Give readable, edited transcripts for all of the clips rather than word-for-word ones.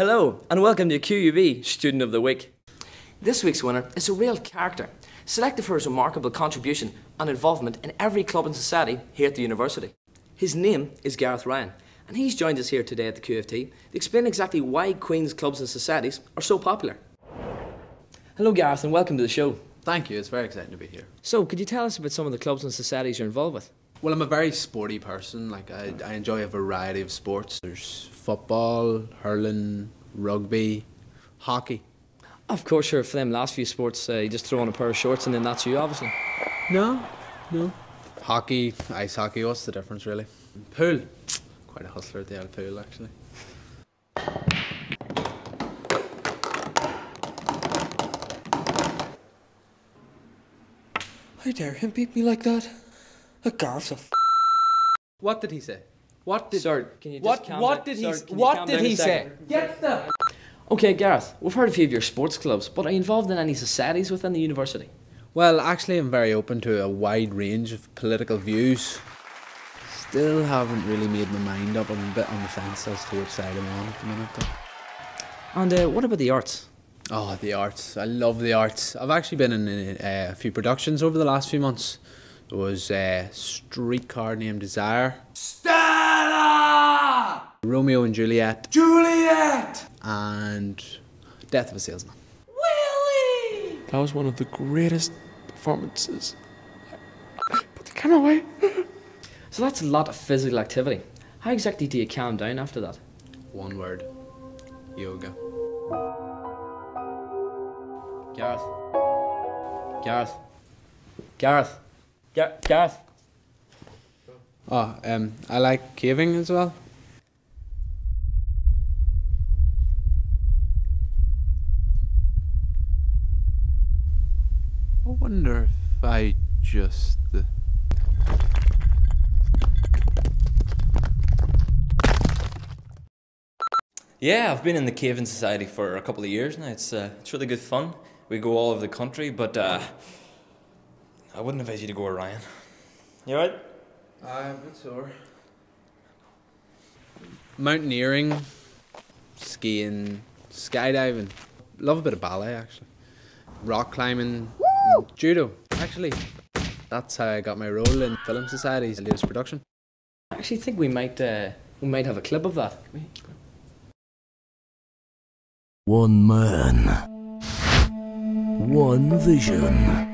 Hello and welcome to QUB Student of the Week. This week's winner is a real character, selected for his remarkable contribution and involvement in every club and society here at the university. His name is Gareth Ryan, and he's joined us here today at the QFT to explain exactly why Queen's clubs and societies are so popular. Hello Gareth and welcome to the show. Thank you, it's very exciting to be here. So, could you tell us about some of the clubs and societies you're involved with? Well, I'm a very sporty person. Like I enjoy a variety of sports. There's football, hurling, rugby, hockey. Of course, you're for them last few sports. You just throw on a pair of shorts and then that's you, obviously. No. Hockey, ice hockey. What's the difference, really? Pool. Quite a hustler at the old pool, actually. How dare him beat me like that? Gareth's a f***. What did he say? What did... Sir, can you just what did he say? Get the... Okay, Gareth, we've heard a few of your sports clubs, but are you involved in any societies within the university? Well, actually, I'm very open to a wide range of political views. Still haven't really made my mind up. I'm a bit on the fence as to which side I'm on at the minute, though. And what about the arts? Oh, the arts. I love the arts. I've actually been in a few productions over the last few months. It was a Streetcar Named Desire, Stella, Romeo and Juliet, and Death of a Salesman. Willie! That was one of the greatest performances. Put the camera away. So that's a lot of physical activity. How exactly do you calm down after that? One word: yoga. Gareth. Gareth. Gareth. Gareth. Oh, I like caving as well. I wonder if I just... Yeah, I've been in the Caving Society for a couple of years now. It's really good fun. We go all over the country, but... I wouldn't advise you to go with Ryan. You alright? I'm a bit sore. Mountaineering, skiing, skydiving. Love a bit of ballet, actually. Rock climbing, judo. Actually, that's how I got my role in Film Society's latest production. I actually think we might have a clip of that. One man. One vision.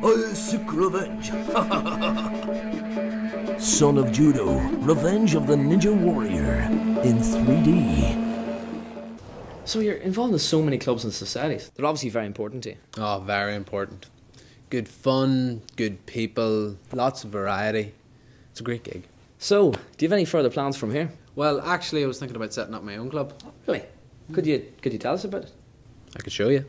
Son of Judo, Revenge of the Ninja Warrior in 3D. So you're involved in so many clubs and societies. They're obviously very important to you. Oh, very important. Good fun, good people, lots of variety. It's a great gig. So, do you have any further plans from here? Well, actually, I was thinking about setting up my own club. Oh, really? Could you tell us about it? I could show you.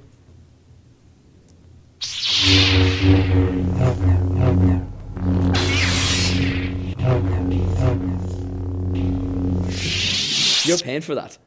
You're paying for that.